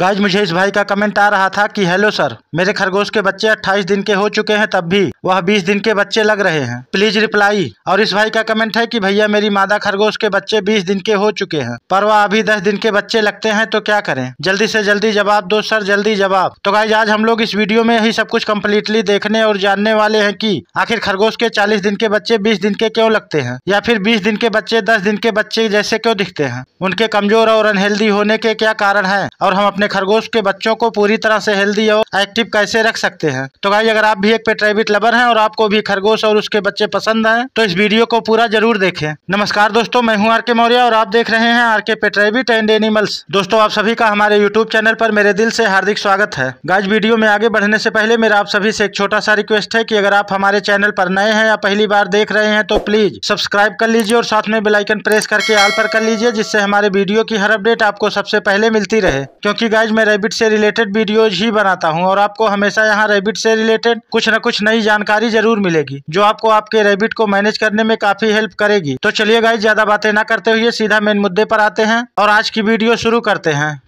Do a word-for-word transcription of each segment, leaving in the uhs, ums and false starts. Guys मुझे इस भाई का कमेंट आ रहा था कि हेलो सर, मेरे खरगोश के बच्चे अट्ठाईस दिन के हो चुके हैं, तब भी वह बीस दिन के बच्चे लग रहे हैं, प्लीज रिप्लाई। और इस भाई का कमेंट है कि भैया मेरी मादा खरगोश के बच्चे बीस दिन के हो चुके हैं पर वह अभी दस दिन के बच्चे लगते हैं, तो क्या करें? जल्दी से जल्दी जवाब दो सर, जल्दी जवाब। तो गाइज आज हम लोग इस वीडियो में ही सब कुछ कम्प्लीटली देखने और जानने वाले हैं कि आखिर खरगोश के चालीस दिन के बच्चे बीस दिन के क्यों लगते हैं, या फिर बीस दिन के बच्चे दस दिन के बच्चे जैसे क्यों दिखते हैं, उनके कमजोर और अनहेल्दी होने के क्या कारण है, और हम अपने खरगोश के बच्चों को पूरी तरह से हेल्दी और एक्टिव कैसे रख सकते हैं। तो गाइस अगर आप भी एक पेट रैबिट लवर हैं और आपको भी खरगोश और उसके बच्चे पसंद हैं तो इस वीडियो को पूरा जरूर देखें। नमस्कार दोस्तों, मैं हूं आरके मौर्या और आप देख रहे हैं RK pet rabbit and animals. दोस्तों आप सभी का हमारे यूट्यूब चैनल पर मेरे दिल से हार्दिक स्वागत है। गाइस वीडियो में आगे बढ़ने से पहले मेरा आप सभी से एक छोटा सा रिक्वेस्ट है कि अगर आप हमारे चैनल पर नए हैं या पहली बार देख रहे हैं तो प्लीज सब्सक्राइब कर लीजिए और साथ में बेल आइकन प्रेस करके ऑल पर कर लीजिए, जिससे हमारे वीडियो की हर अपडेट आपको सबसे पहले मिलती रहे, क्योंकि गाइज मैं रैबिट से रिलेटेड वीडियोज ही बनाता हूं और आपको हमेशा यहां रैबिट से रिलेटेड कुछ न कुछ नई जानकारी जरूर मिलेगी जो आपको आपके रैबिट को मैनेज करने में काफी हेल्प करेगी। तो चलिए गाइज ज्यादा बातें ना करते हुए सीधा मेन मुद्दे पर आते हैं और आज की वीडियो शुरू करते हैं।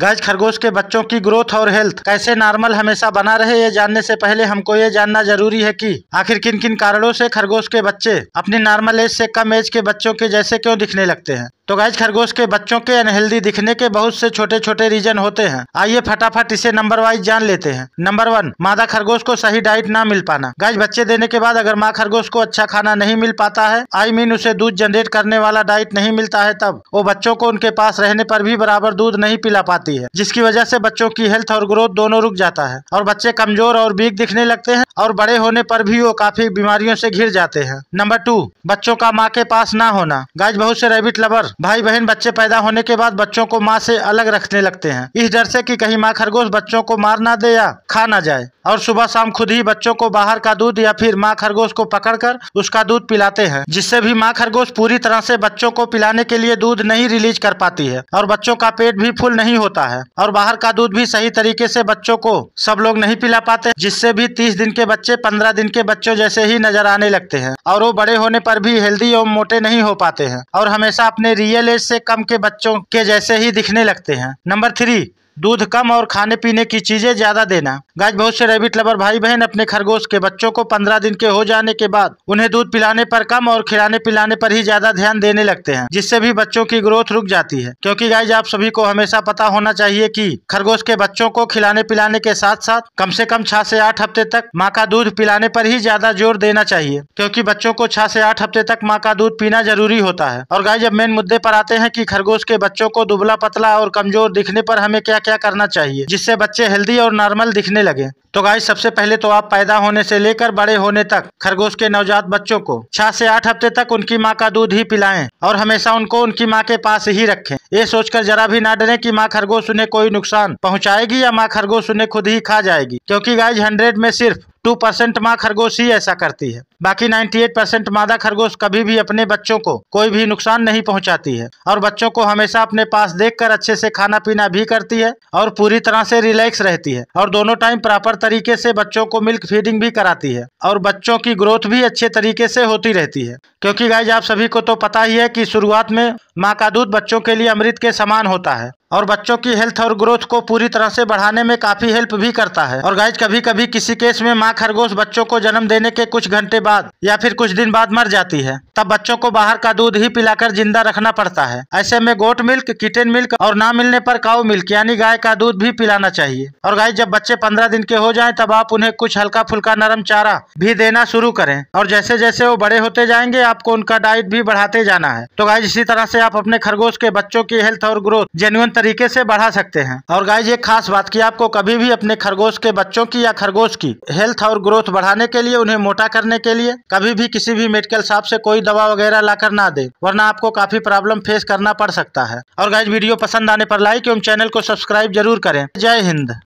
गाइज खरगोश के बच्चों की ग्रोथ और हेल्थ कैसे नॉर्मल हमेशा बना रहे, ये जानने से पहले हमको ये जानना जरूरी है कि आखिर किन किन कारणों से खरगोश के बच्चे अपनी नॉर्मल एज से कम एज के बच्चों के जैसे क्यों दिखने लगते हैं। तो गाइज खरगोश के बच्चों के अनहेल्दी दिखने के बहुत से छोटे छोटे रीजन होते हैं। आइए फटाफट इसे नंबर वाइज जान लेते हैं। नंबर वन, मादा खरगोश को सही डाइट ना मिल पाना। गाइज बच्चे देने के बाद अगर माँ खरगोश को अच्छा खाना नहीं मिल पाता है, आई मीन उसे दूध जनरेट करने वाला डाइट नहीं मिलता है, तब वो बच्चों को उनके पास रहने पर भी बराबर दूध नहीं पिला पाती है, जिसकी वजह से बच्चों की हेल्थ और ग्रोथ दोनों रुक जाता है और बच्चे कमजोर और वीक दिखने लगते हैं और बड़े होने पर भी वो काफी बीमारियों से घिर जाते हैं। नंबर टू, बच्चों का माँ के पास ना होना। गाइज बहुत से रैबिट लवर भाई बहन बच्चे पैदा होने के बाद बच्चों को माँ से अलग रखने लगते हैं, इस डर से कि कहीं माँ खरगोश बच्चों को मार ना दे या खा ना जाए, और सुबह शाम खुद ही बच्चों को बाहर का दूध या फिर माँ खरगोश को पकड़कर उसका दूध पिलाते हैं, जिससे भी माँ खरगोश पूरी तरह से बच्चों को पिलाने के लिए दूध नहीं रिलीज कर पाती है और बच्चों का पेट भी फुल नहीं होता है और बाहर का दूध भी सही तरीके से बच्चों को सब लोग नहीं पिला पाते, जिससे भी तीस दिन के बच्चे पंद्रह दिन के बच्चों जैसे ही नजर आने लगते हैं और वो बड़े होने पर भी हेल्दी और मोटे नहीं हो पाते हैं और हमेशा अपने रियल एज से कम के बच्चों के जैसे ही दिखने लगते हैं। नंबर थ्री, दूध कम और खाने पीने की चीजें ज्यादा देना। गाइज बहुत से रैबिट लवर भाई बहन अपने खरगोश के बच्चों को पंद्रह दिन के हो जाने के बाद उन्हें दूध पिलाने पर कम और खिलाने पिलाने पर ही ज्यादा ध्यान देने लगते हैं, जिससे भी बच्चों की ग्रोथ रुक जाती है, क्योंकि गाइज आप सभी को हमेशा पता होना चाहिए कि खरगोश के बच्चों को खिलाने पिलाने के साथ साथ कम से कम छह से आठ हफ्ते तक माँ का दूध पिलाने पर ही ज्यादा जोर देना चाहिए, क्योंकि बच्चों को छह से आठ हफ्ते तक माँ का दूध पीना जरूरी होता है। और गाइज अब मेन मुद्दे पर आते हैं कि खरगोश के बच्चों को दुबला पतला और कमजोर दिखने पर हमें क्या क्या करना चाहिए जिससे बच्चे हेल्दी और नॉर्मल दिखने लगे। तो गाइज सबसे पहले तो आप पैदा होने से लेकर बड़े होने तक खरगोश के नवजात बच्चों को छह से आठ हफ्ते तक उनकी माँ का दूध ही पिलाएं और हमेशा उनको उनकी माँ के पास ही रखें, ये सोचकर जरा भी ना डरें कि माँ खरगोश उन्हें कोई नुकसान पहुँचाएगी या माँ खरगोश उन्हें खुद ही खा जाएगी, क्योंकि गाइज हंड्रेड में सिर्फ टू परसेंट माँ खरगोश ही ऐसा करती है, बाकी अट्ठानवे परसेंट मादा खरगोश कभी भी अपने बच्चों को कोई भी नुकसान नहीं पहुंचाती है और बच्चों को हमेशा अपने पास देखकर अच्छे से खाना पीना भी करती है और पूरी तरह से रिलैक्स रहती है और दोनों टाइम प्रॉपर तरीके से बच्चों को मिल्क फीडिंग भी कराती है और बच्चों की ग्रोथ भी अच्छे तरीके से होती रहती है, क्योंकि गाइज आप सभी को तो पता ही है कि शुरुआत में माँ का दूध बच्चों के लिए अमृत के समान होता है और बच्चों की हेल्थ और ग्रोथ को पूरी तरह से बढ़ाने में काफी हेल्प भी करता है। और गाइज कभी कभी किसी केस में माँ खरगोश बच्चों को जन्म देने के कुछ घंटे बाद या फिर कुछ दिन बाद मर जाती है, तब बच्चों को बाहर का दूध ही पिलाकर जिंदा रखना पड़ता है। ऐसे में गोट मिल्क, किटन मिल्क और ना मिलने पर काऊ मिल्क यानी गाय का दूध भी पिलाना चाहिए। और गाइज जब बच्चे पंद्रह दिन के हो जाए तब आप उन्हें कुछ हल्का फुल्का नरम चारा भी देना शुरू करें और जैसे जैसे वो बड़े होते जाएंगे आपको उनका डाइट भी बढ़ाते जाना है। तो गाइज इसी तरह से आप अपने खरगोश के बच्चों की हेल्थ और ग्रोथ जेन्युइन तरीके से बढ़ा सकते हैं। और गाइज एक खास बात की आपको कभी भी अपने खरगोश के बच्चों की या खरगोश की हेल्थ और ग्रोथ बढ़ाने के लिए, उन्हें मोटा करने के लिए कभी भी किसी भी मेडिकल शॉप से कोई दवा वगैरह लाकर ना दे, वरना आपको काफी प्रॉब्लम फेस करना पड़ सकता है। और गाइज वीडियो पसंद आने पर लाइक एवं चैनल को सब्सक्राइब जरूर करें। जय हिंद।